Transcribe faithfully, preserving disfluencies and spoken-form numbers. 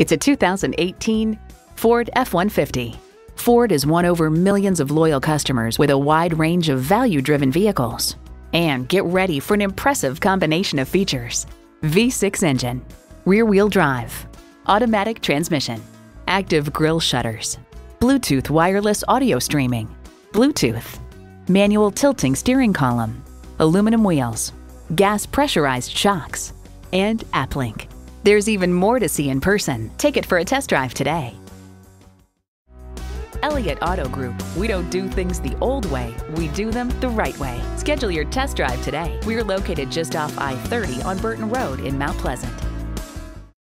It's a two thousand eighteen Ford F one fifty. Ford has won over millions of loyal customers with a wide range of value-driven vehicles. And get ready for an impressive combination of features. V six engine, rear-wheel drive, automatic transmission, active grille shutters, Bluetooth wireless audio streaming, Bluetooth, manual tilting steering column, aluminum wheels, gas pressurized shocks, and AppLink. There's even more to see in person. Take it for a test drive today. Elliott Auto Group. We don't do things the old way, we do them the right way. Schedule your test drive today. We're located just off I thirty on Burton Road in Mount Pleasant.